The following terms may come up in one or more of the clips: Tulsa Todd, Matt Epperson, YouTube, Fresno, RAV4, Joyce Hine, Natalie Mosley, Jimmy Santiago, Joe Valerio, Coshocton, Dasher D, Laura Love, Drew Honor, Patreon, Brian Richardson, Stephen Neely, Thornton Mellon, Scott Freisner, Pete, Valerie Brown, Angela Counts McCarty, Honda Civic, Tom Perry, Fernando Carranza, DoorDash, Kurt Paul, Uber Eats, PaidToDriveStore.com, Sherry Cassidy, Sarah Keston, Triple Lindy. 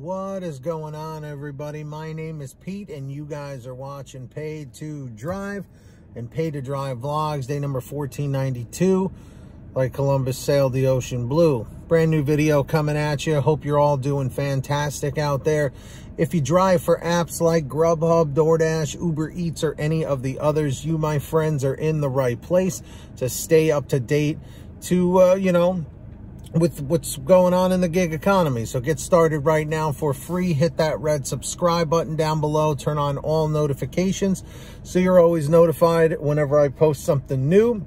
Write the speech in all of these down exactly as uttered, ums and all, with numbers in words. What is going on, everybody? My name is Pete and you guys are watching Paid to Drive and Paid to Drive vlogs, day number fourteen ninety-two. Like Columbus sailed the ocean blue. Brand new video coming at you. Hope you're all doing fantastic out there. If you drive for apps like Grubhub, DoorDash, Uber Eats, or any of the others, you, my friends, are in the right place to stay up to date to, uh, you know, with what's going on in the gig economy. So get started right now for free. Hit that red subscribe button down below. Turn on all notifications so you're always notified whenever I post something new.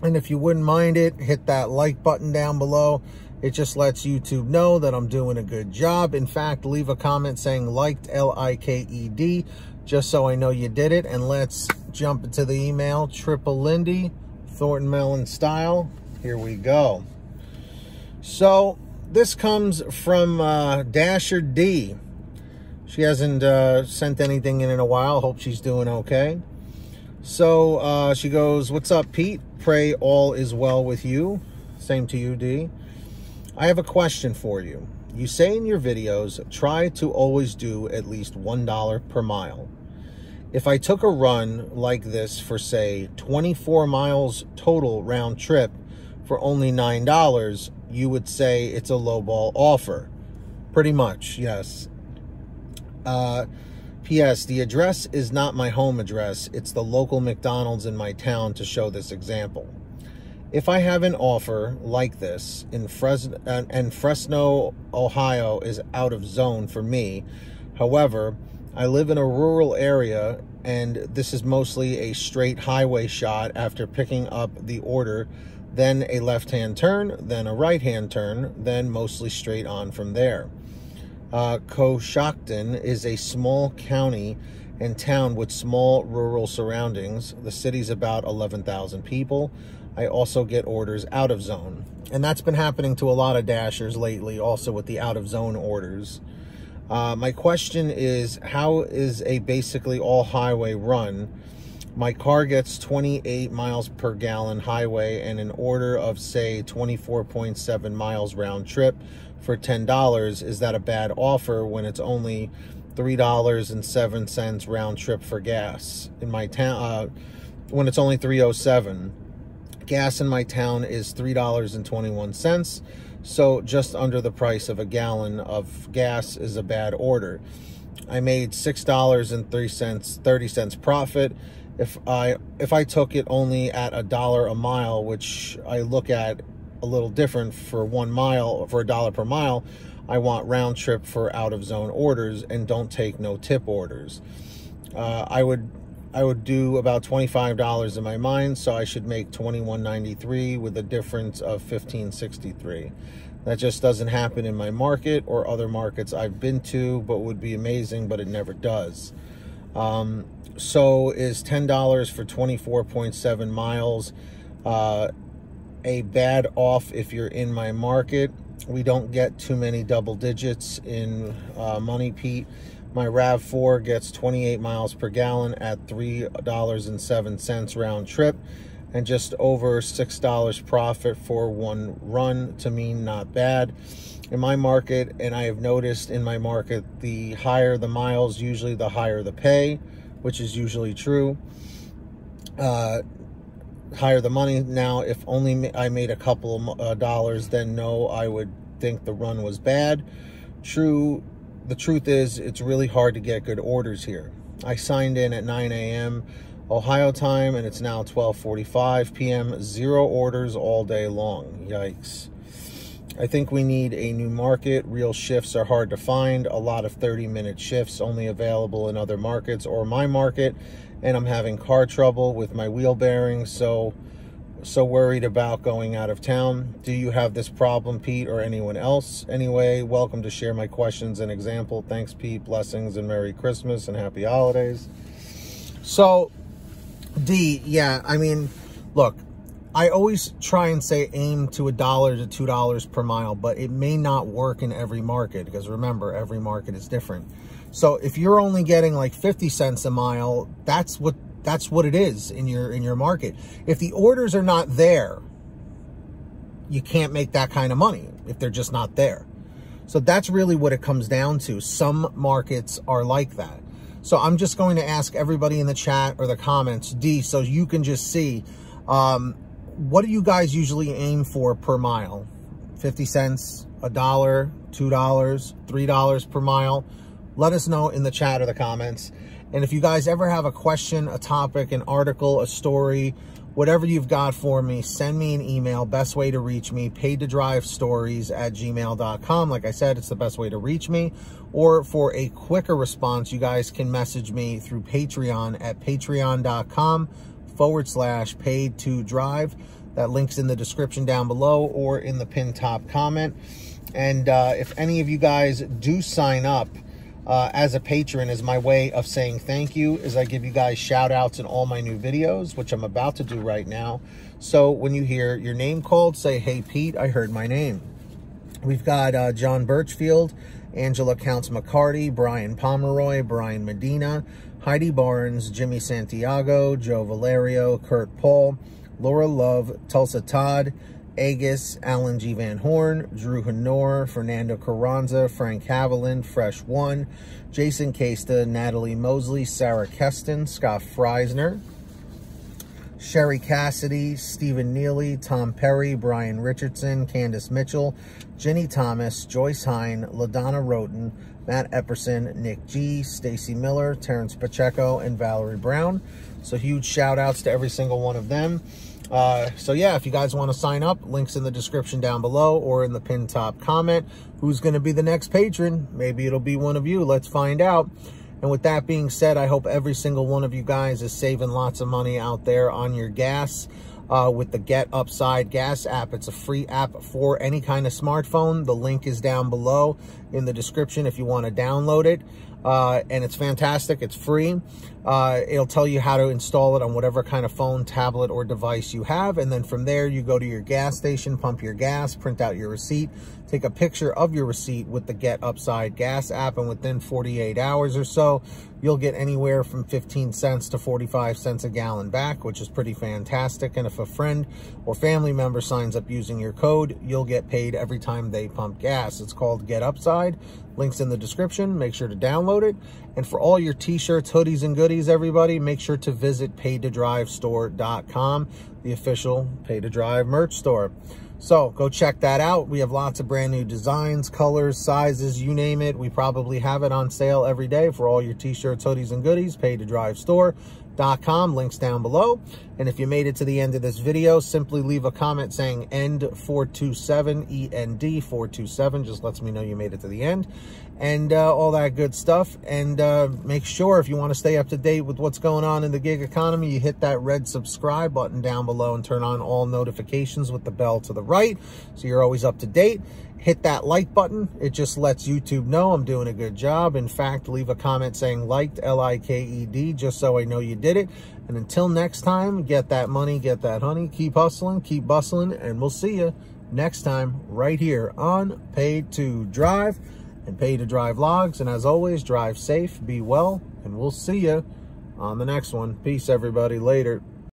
And if you wouldn't mind it, hit that like button down below. It just lets YouTube know that I'm doing a good job. In fact, leave a comment saying liked, L I K E D, just so I know you did it. And let's jump into the email. Triple Lindy, Thornton Mellon style. Here we go. So this comes from uh, Dasher D. She hasn't uh, sent anything in in a while. Hope she's doing okay. So uh, she goes, "What's up, Pete? Pray all is well with you." Same to you, D. "I have a question for you. You say in your videos, try to always do at least one dollar per mile. If I took a run like this for, say, twenty-four miles total round trip for only nine dollars, you would say it's a lowball offer." Pretty much, yes. Uh, P S The address is not my home address. It's the local McDonald's in my town to show this example. If I have an offer like this in Fresno, and Fresno, Ohio is out of zone for me. However, I live in a rural area and this is mostly a straight highway shot after picking up the order, then a left-hand turn, then a right-hand turn, then mostly straight on from there. Uh, Coshocton is a small county and town with small rural surroundings. The city's about eleven thousand people. I also get orders out of zone. And that's been happening to a lot of Dashers lately, also with the out of zone orders. Uh, my question is, how is a basically all highway run? My car gets twenty-eight miles per gallon highway and an order of, say, twenty-four point seven miles round trip for ten dollars. Is that a bad offer when it's only three dollars and seven cents round trip for gas in my town? Uh, when it's only three oh seven, gas in my town is three dollars and twenty-one cents. So just under the price of a gallon of gas is a bad order. I made six dollars and three cents, thirty cents profit. If I if I took it only at a dollar a mile, which I look at a little different for one mile, for a dollar per mile, I want round trip for out of zone orders and don't take no tip orders. Uh, I would I would do about twenty-five dollars in my mind, so I should make twenty-one ninety-three with a difference of fifteen sixty-three. That just doesn't happen in my market or other markets I've been to, but would be amazing, but it never does. Um, so is ten dollars for twenty-four point seven miles uh, a bad off if you're in my market? We don't get too many double digits in uh, money, Pete. My RAV four gets twenty-eight miles per gallon at three dollars and seven cents round trip and just over six dollars profit for one run. To me, not bad. In my market, and I have noticed in my market, the higher the miles, usually the higher the pay, which is usually true. Uh, higher the money. Now, if only I made a couple of uh, dollars, then no, I would think the run was bad. True. The truth is, it's really hard to get good orders here. I signed in at nine A M Ohio time, and it's now twelve forty-five P M Zero orders all day long. Yikes. I think we need a new market. Real shifts are hard to find. A lot of thirty minute shifts only available in other markets or my market. And I'm having car trouble with my wheel bearings. So, so worried about going out of town. Do you have this problem, Pete, or anyone else? Anyway, welcome to share my questions and example. Thanks, Pete. Blessings and Merry Christmas and Happy Holidays. So, D, yeah, I mean, look. I always try and say aim to a dollar to two dollars per mile, but it may not work in every market because remember, every market is different. So if you're only getting like fifty cents a mile, that's what that's what it is in your in your market. If the orders are not there, you can't make that kind of money if they're just not there. So that's really what it comes down to. Some markets are like that. So I'm just going to ask everybody in the chat or the comments, D, so you can just see, um, what do you guys usually aim for per mile? fifty cents, a dollar, two dollars, three dollars per mile? Let us know in the chat or the comments. And if you guys ever have a question, a topic, an article, a story, whatever you've got for me, send me an email. Best way to reach me, paid to drive stories at gmail dot com. Like I said, it's the best way to reach me. Or for a quicker response, you guys can message me through Patreon at patreon.com forward slash paid to drive. That link's in the description down below or in the pinned top comment. And uh, if any of you guys do sign up, Uh, as a patron, is my way of saying thank you, is I give you guys shout outs in all my new videos, which I'm about to do right now. So when you hear your name called, say, hey, Pete, I heard my name. We've got uh, John Birchfield, Angela Counts McCarty, Brian Pomeroy, Brian Medina, Heidi Barnes, Jimmy Santiago, Joe Valerio, Kurt Paul, Laura Love, Tulsa Todd, Agus, Alan G. Van Horn, Drew Honor, Fernando Carranza, Frank Haviland, Fresh One, Jason Casta, Natalie Mosley, Sarah Keston, Scott Freisner, Sherry Cassidy, Stephen Neely, Tom Perry, Brian Richardson, Candace Mitchell, Jenny Thomas, Joyce Hine, LaDonna Roten, Matt Epperson, Nick G, Stacy Miller, Terrence Pacheco, and Valerie Brown. So huge shout outs to every single one of them. Uh, so yeah, if you guys want to sign up, links in the description down below or in the pinned top comment. Who's going to be the next patron? Maybe it'll be one of you. Let's find out. And with that being said, I hope every single one of you guys is saving lots of money out there on your gas uh, with the Get Upside Gas app. It's a free app for any kind of smartphone. The link is down below in the description if you want to download it. Uh, and it's fantastic. It's free. Uh, it'll tell you how to install it on whatever kind of phone, tablet, or device you have. And then from there, you go to your gas station, pump your gas, print out your receipt, take a picture of your receipt with the Get Upside Gas app. And within forty-eight hours or so, you'll get anywhere from fifteen cents to forty-five cents a gallon back, which is pretty fantastic. And if a friend or family member signs up using your code, you'll get paid every time they pump gas. It's called Get Upside. Links in the description. Make sure to download it. And for all your t-shirts, hoodies, and goodies, everybody, make sure to visit Paid to Drive Store dot com, the official Paid to Drive merch store. So go check that out. We have lots of brand new designs, colors, sizes, you name it. We probably have it on sale every day for all your t-shirts, hoodies, and goodies. Paid to Drive Store dot com, links down below. And if you made it to the end of this video, simply leave a comment saying end four two seven, E N D four two seven. Just lets me know you made it to the end and uh, all that good stuff. And uh, make sure if you want to stay up to date with what's going on in the gig economy, you hit that red subscribe button down below and turn on all notifications with the bell to the right, so you're always up to date. Hit that like button. It just lets YouTube know I'm doing a good job. In fact, leave a comment saying liked, L I K E D, just so I know you did it. And until next time, get that money, get that honey, keep hustling, keep bustling, and we'll see you next time right here on Paid to Drive and Paid to Drive Vlogs. And as always, drive safe, be well, and we'll see you on the next one. Peace, everybody. Later.